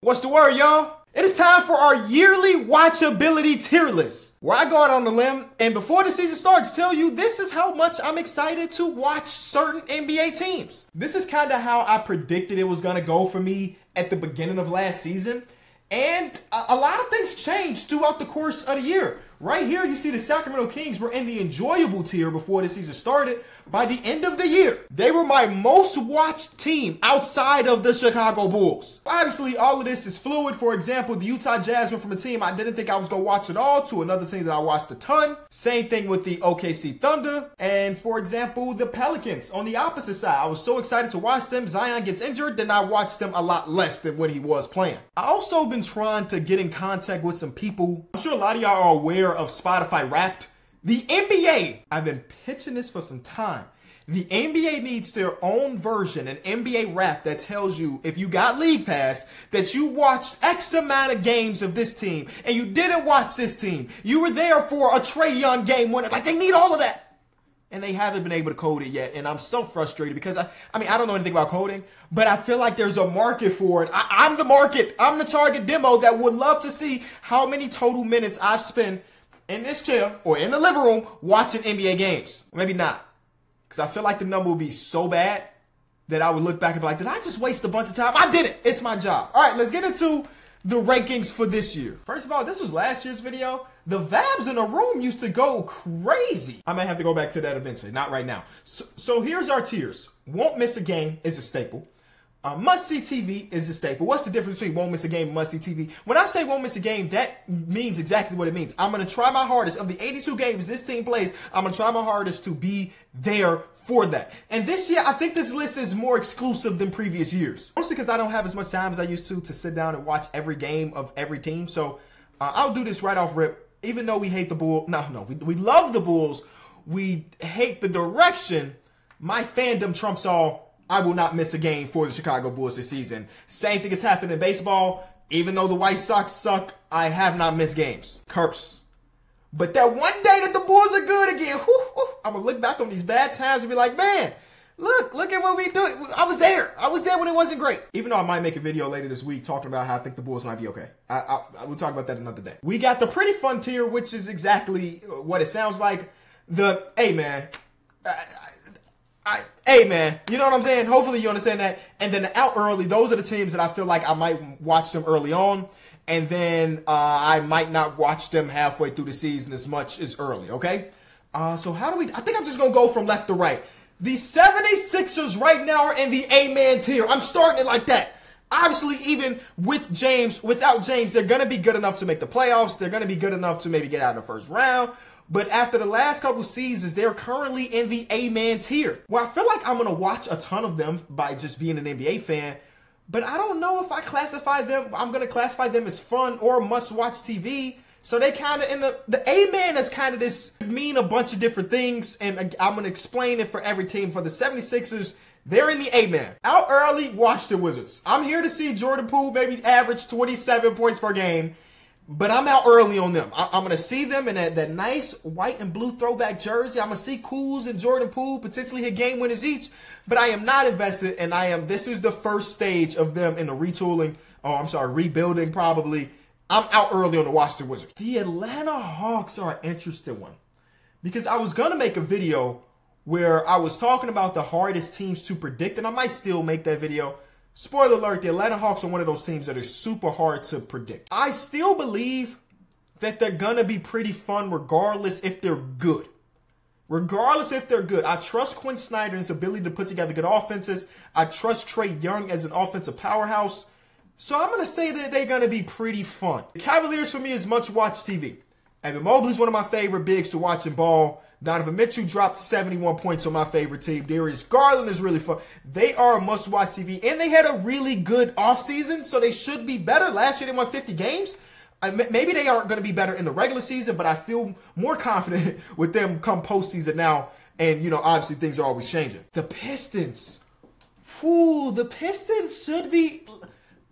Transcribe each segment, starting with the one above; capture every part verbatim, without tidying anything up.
What's the word, y'all? It is time for our yearly watchability tier list, where I go out on the limb and before the season starts tell you this is how much I'm excited to watch certain N B A teams. This is kind of how I predicted it was going to go for me at the beginning of last season, and a, a lot of things changed throughout the course of the year. Right here you see the Sacramento Kings were in the enjoyable tier before the season started. By the end of the year, they were my most watched team outside of the Chicago Bulls. Obviously, all of this is fluid. For example, the Utah Jazz went from a team I didn't think I was going to watch at all to another team that I watched a ton. Same thing with the O K C Thunder. And for example, the Pelicans on the opposite side. I was so excited to watch them. Zion gets injured, then I watched them a lot less than when he was playing. I also been trying to get in contact with some people. I'm sure a lot of y'all are aware of Spotify Wrapped. The N B A, I've been pitching this for some time. The N B A needs their own version, an N B A Wrap that tells you, if you got League Pass, that you watched X amount of games of this team, and you didn't watch this team. You were there for a Trae Young game winner. Like, they need all of that. And they haven't been able to code it yet, and I'm so frustrated because, I, I mean, I don't know anything about coding, but I feel like there's a market for it. I, I'm the market. I'm the target demo that would love to see how many total minutes I've spent in this chair or in the living room watching N B A games. Maybe not, because I feel like the number would be so bad that I would look back and be like, did I just waste a bunch of time? I did it. It's my job. All right, let's get into the rankings for this year. First of all, this was last year's video. The vibes in the room used to go crazy. I might have to go back to that eventually, not right now. So, so here's our tiers. Won't miss a game is a staple. Uh, must-see T V is a staple. What's the difference between won't miss a game and must-see T V? When I say won't miss a game, that means exactly what it means. I'm going to try my hardest. Of the eighty-two games this team plays, I'm going to try my hardest to be there for that. And this year, I think this list is more exclusive than previous years. Mostly because I don't have as much time as I used to to sit down and watch every game of every team. So uh, I'll do this right off rip. Even though we hate the Bulls. No, no. We, we love the Bulls. We hate the direction. My fandom trumps all. I will not miss a game for the Chicago Bulls this season. Same thing has happened in baseball. Even though the White Sox suck, I have not missed games. Curse. But that one day that the Bulls are good again, whoo, whoo, I'm going to look back on these bad times and be like, man, look, look at what we do. I was there. I was there when it wasn't great. Even though I might make a video later this week talking about how I think the Bulls might be okay. I, I, I will talk about that another day. We got the pretty fun tier, which is exactly what it sounds like. The, hey, man. I, I, I, hey, man, you know what I'm saying? Hopefully you understand that. And then out early, those are the teams that I feel like I might watch them early on. And then uh, I might not watch them halfway through the season as much as early, okay? Uh, so how do we – I think I'm just going to go from left to right. The seventy-sixers right now are in the A-man tier. I'm starting it like that. Obviously, even with James, without James, they're going to be good enough to make the playoffs. They're going to be good enough to maybe get out of the first round. But after the last couple seasons, they're currently in the A-man tier. Well, I feel like I'm going to watch a ton of them by just being an N B A fan. But I don't know if I classify them. I'm going to classify them as fun or must-watch T V. So they kind of in the... The A-man is kind of this... mean a bunch of different things. And I'm going to explain it for every team. For the seventy-sixers, they're in the A-man. Out early, watch the Wizards. I'm here to see Jordan Poole maybe average twenty-seven points per game. But I'm out early on them. I, I'm going to see them in that, that nice white and blue throwback jersey. I'm going to see Kuz and Jordan Poole potentially hit game winners each. But I am not invested, and I am. This is the first stage of them in the retooling. Oh, I'm sorry, rebuilding probably. I'm out early on the Washington Wizards. The Atlanta Hawks are an interesting one. Because I was going to make a video where I was talking about the hardest teams to predict, and I might still make that video. Spoiler alert, the Atlanta Hawks are one of those teams that is super hard to predict. I still believe that they're going to be pretty fun regardless if they're good. Regardless if they're good. I trust Quinn Snyder and his ability to put together good offenses. I trust Trae Young as an offensive powerhouse. So I'm going to say that they're going to be pretty fun. The Cavaliers for me is much watch T V. Evan Mobley is one of my favorite bigs to watch in ball. Donovan Mitchell dropped seventy-one points on my favorite team. Darius Garland is really fun. They are a must-watch T V, and they had a really good offseason, so they should be better. Last year, they won fifty games. I, maybe they aren't going to be better in the regular season, but I feel more confident with them come postseason now, and, you know, obviously things are always changing. The Pistons. Ooh, the Pistons should be...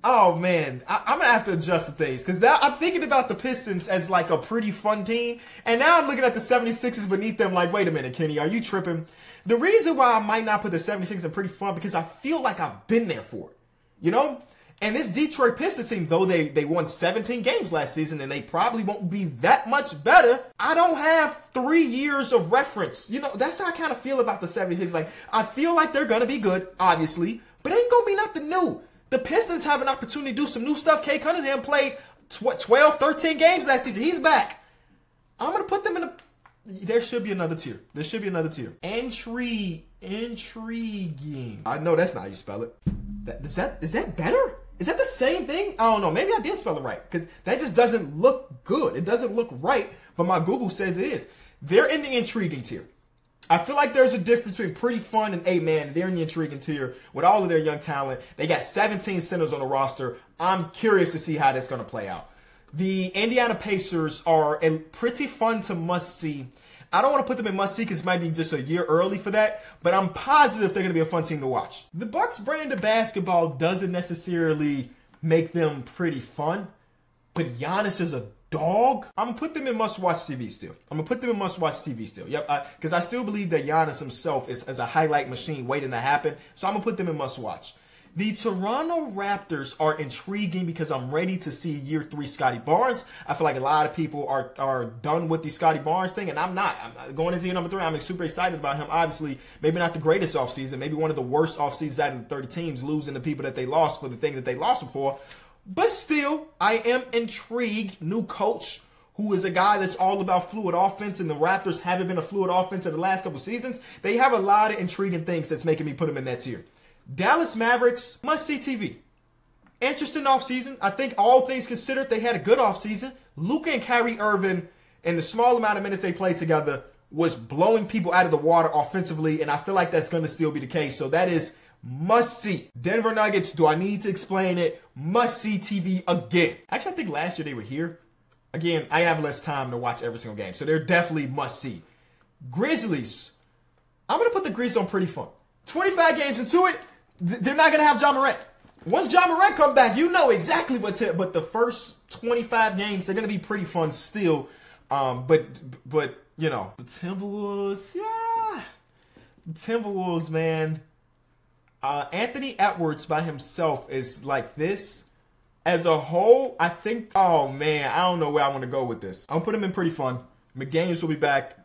Oh, man, I, I'm going to have to adjust some things because now I'm thinking about the Pistons as like a pretty fun team. And now I'm looking at the seventy-sixers beneath them like, wait a minute, Kenny, are you tripping? The reason why I might not put the seventy-sixers in pretty fun because I feel like I've been there for it, you know? And this Detroit Pistons team, though they, they won seventeen games last season, and they probably won't be that much better, I don't have three years of reference. You know, that's how I kind of feel about the seventy-six. Like, I feel like they're going to be good, obviously, but ain't going to be nothing new. The Pistons have an opportunity to do some new stuff. Kay Cunningham played twelve, thirteen games last season. He's back. I'm going to put them in a... There should be another tier. There should be another tier. Entry, intriguing. I know that's not how you spell it. That, is that is that better? Is that the same thing? I don't know. Maybe I did spell it right, because that just doesn't look good. It doesn't look right, but my Google said it is. They're in the intriguing tier. I feel like there's a difference between pretty fun and, hey, man, they're in the intriguing tier with all of their young talent. They got seventeen centers on the roster. I'm curious to see how that's going to play out. The Indiana Pacers are a pretty fun to must-see. I don't want to put them in must-see because it might be just a year early for that, but I'm positive they're going to be a fun team to watch. The Bucks' brand of basketball doesn't necessarily make them pretty fun, but Giannis is a dog. I'm going to put them in must-watch T V still. I'm going to put them in must-watch T V still. Yep, because I, I still believe that Giannis himself is, is a highlight machine waiting to happen, so I'm going to put them in must-watch. The Toronto Raptors are intriguing because I'm ready to see year three Scottie Barnes. I feel like a lot of people are, are done with the Scottie Barnes thing, and I'm not. I'm not. Going into year number three, I'm super excited about him. Obviously, maybe not the greatest offseason, maybe one of the worst offseasons out of the thirty teams, losing the people that they lost for the thing that they lost them for. But still, I am intrigued. New coach, who is a guy that's all about fluid offense, and the Raptors haven't been a fluid offense in the last couple seasons. They have a lot of intriguing things that's making me put them in that tier. Dallas Mavericks, must-see T V. Interesting offseason. I think all things considered, they had a good offseason. Luka and Kyrie Irving, and the small amount of minutes they played together, was blowing people out of the water offensively, and I feel like that's going to still be the case. So that is must-see. Denver Nuggets, do I need to explain it? Must-see T V again. Actually, I think last year they were here. Again, I have less time to watch every single game, so they're definitely must-see. Grizzlies. I'm going to put the Grizzlies on pretty fun. twenty-five games into it. They're not going to have John Morant. Once John Morant come back, you know exactly what's it. But the first twenty-five games, they're going to be pretty fun still. Um, but, but you know, the Timberwolves, yeah. The Timberwolves, man. Uh, Anthony Edwards by himself is like this. As a whole, I think, oh, man, I don't know where I want to go with this. I'm going to put him in pretty fun. McDaniels will be back.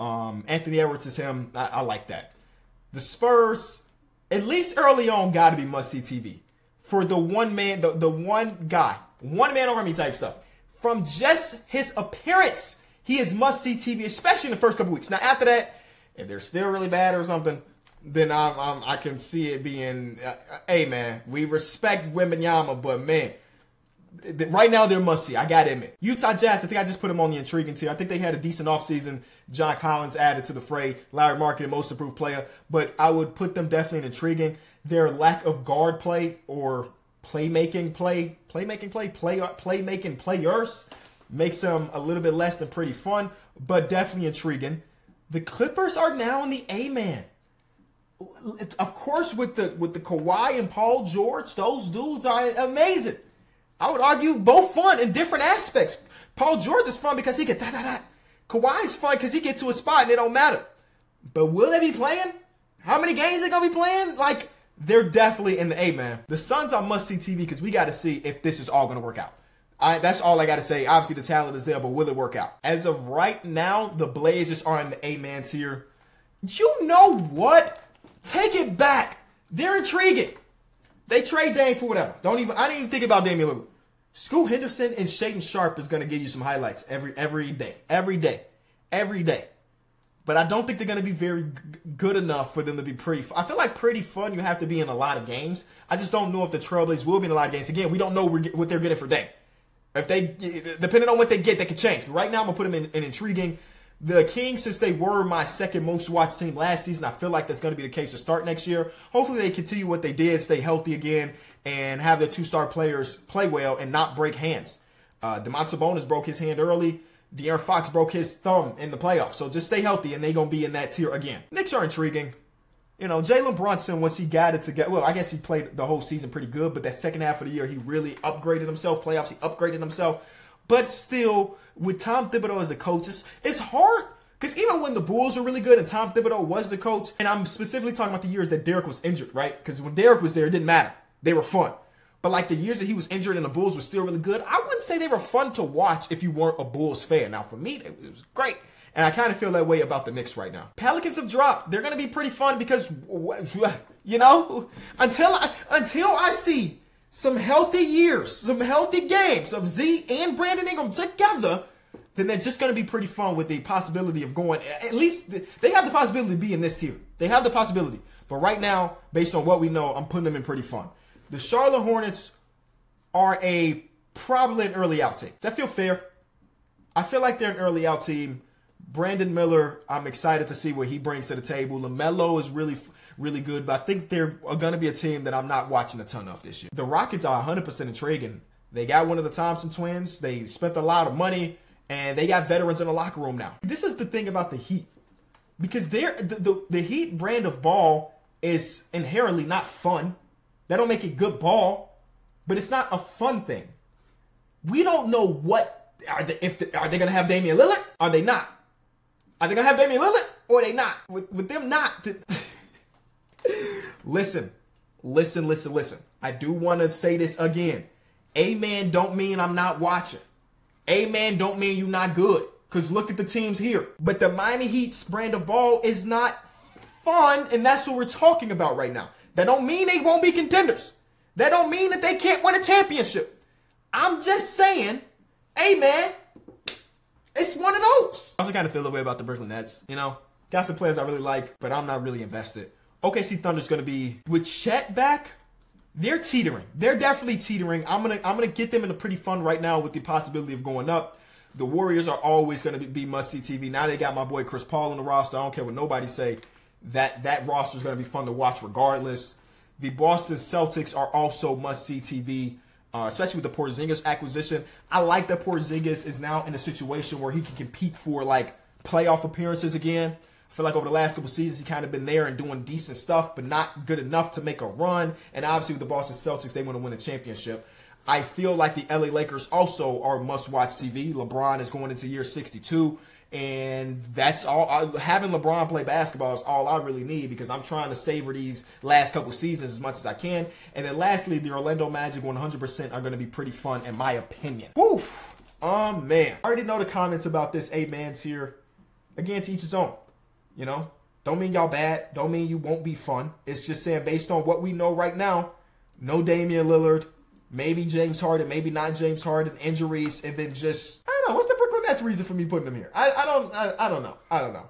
Um, Anthony Edwards is him. I, I like that. The Spurs... At least early on, got to be must-see T V. For the one man, the, the one guy, one man army type stuff. From just his appearance, he is must-see T V, especially in the first couple weeks. Now, after that, if they're still really bad or something, then I'm, I'm, I can see it being, uh, hey, man, we respect Wembanyama, but, man, right now they're must-see. I got to admit. Utah Jazz, I think I just put them on the intriguing tier. I think they had a decent offseason. John Collins added to the fray. Larry Market, most improved player. But I would put them definitely in intriguing. Their lack of guard play or playmaking play, playmaking play, play playmaking players makes them a little bit less than pretty fun, but definitely intriguing. The Clippers are now in the A-man. Of course, with the with the Kawhi and Paul George, those dudes are amazing. I would argue both fun in different aspects. Paul George is fun because he gets da da da. Kawhi is fun because he gets to a spot and it don't matter. But will they be playing? How many games they gonna be playing? Like, they're definitely in the A, man. The Suns are must see T V because we got to see if this is all gonna work out. I, that's all I got to say. Obviously the talent is there, but will it work out? As of right now, the Blazers are in the A man tier. You know what? Take it back. They're intriguing. They trade Dame for whatever. Don't even. I didn't even think about Damian Lillard. Scoot Henderson and Shadon Sharp is going to give you some highlights every every day, every day, every day. But I don't think they're going to be very g good enough for them to be pretty. F I feel like pretty fun. You have to be in a lot of games. I just don't know if the Trailblazers will be in a lot of games. Again, we don't know what they're getting for Dame. If they, depending on what they get, they could change. But right now, I'm gonna put them in, in intriguing. The Kings, since they were my second most watched team last season, I feel like that's going to be the case to start next year. Hopefully they continue what they did, stay healthy again, and have their two-star players play well and not break hands. Uh, Domantas Sabonis broke his hand early. De'Aaron Fox broke his thumb in the playoffs. So just stay healthy, and they're going to be in that tier again. Knicks are intriguing. You know, Jalen Brunson, once he got it together, well, I guess he played the whole season pretty good, but that second half of the year, he really upgraded himself. Playoffs, he upgraded himself. But still, with Tom Thibodeau as a coach, it's, it's hard. Because even when the Bulls were really good and Tom Thibodeau was the coach, and I'm specifically talking about the years that Derrick was injured, right? Because when Derrick was there, it didn't matter. They were fun. But like the years that he was injured and the Bulls were still really good, I wouldn't say they were fun to watch if you weren't a Bulls fan. Now for me, it was great. And I kind of feel that way about the Knicks right now. Pelicans have dropped. They're going to be pretty fun because, you know, until I, until I see some healthy years, some healthy games of Z and Brandon Ingram together, then they're just going to be pretty fun with the possibility of going, at least they have the possibility to be in this tier. They have the possibility. But right now, based on what we know, I'm putting them in pretty fun. The Charlotte Hornets are a probably an early out team. Does that feel fair? I feel like they're an early out team. Brandon Miller, I'm excited to see what he brings to the table. LaMelo is really, really good, but I think they're going to be a team that I'm not watching a ton of this year. The Rockets are one hundred percent intriguing. They got one of the Thompson twins. They spent a lot of money, and they got veterans in the locker room now. This is the thing about the Heat, because they're, the, the, the Heat brand of ball is inherently not fun. That don't make it good ball, but it's not a fun thing. We don't know what, are they, if the, are they going to have Damian Lillard? Are they not? Are they going to have Damian Lillard or are they not? With, with them not. To... listen, listen, listen, listen. I do want to say this again. Amen don't mean I'm not watching. Amen don't mean you're not good. Because look at the teams here. But the Miami Heat's brand of ball is not fun. And that's what we're talking about right now. That don't mean they won't be contenders. That don't mean that they can't win a championship. I'm just saying, amen. It's one of those. I also kind of feel the way about the Brooklyn Nets. You know, got some players I really like, but I'm not really invested. O K C Thunder's going to be, with Chet back, they're teetering. They're definitely teetering. I'm going to I'm gonna get them in a pretty fun right now with the possibility of going up. The Warriors are always going to be, be must-see T V. Now they got my boy Chris Paul on the roster. I don't care what nobody say. That, that roster is going to be fun to watch regardless. The Boston Celtics are also must-see T V. Uh, especially with the Porzingis acquisition. I like that Porzingis is now in a situation where he can compete for, like, playoff appearances again. I feel like over the last couple seasons, he kind of been there and doing decent stuff, but not good enough to make a run. And obviously with the Boston Celtics, they want to win a championship. I feel like the L A Lakers also are must-watch T V. LeBron is going into year sixty-two, and that's all. I, having LeBron play basketball is all I really need because I'm trying to savor these last couple seasons as much as I can. And then lastly, the Orlando Magic one hundred percent are going to be pretty fun, in my opinion. Woo! Oh, man. I already know the comments about this eight-man tier. Again, to each his own, you know? Don't mean y'all bad. Don't mean you won't be fun. It's just saying based on what we know right now, no Damian Lillard, maybe James Harden, maybe not James Harden, injuries, and then just, I don't know, what's the Brooklyn Nets reason for me putting them here? I, I don't I, I don't know. I don't know.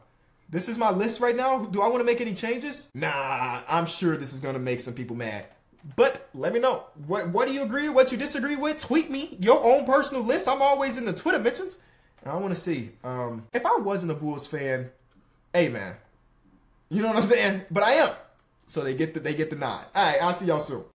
This is my list right now. Do I want to make any changes? Nah, I'm sure this is going to make some people mad. But let me know. What, what do you agree with? What you disagree with? Tweet me your own personal list. I'm always in the Twitter mentions. And I want to see. Um, if I wasn't a Bulls fan, hey, man. You know what I'm saying? But I am. So they get the, they get the nod. All right, I'll see y'all soon.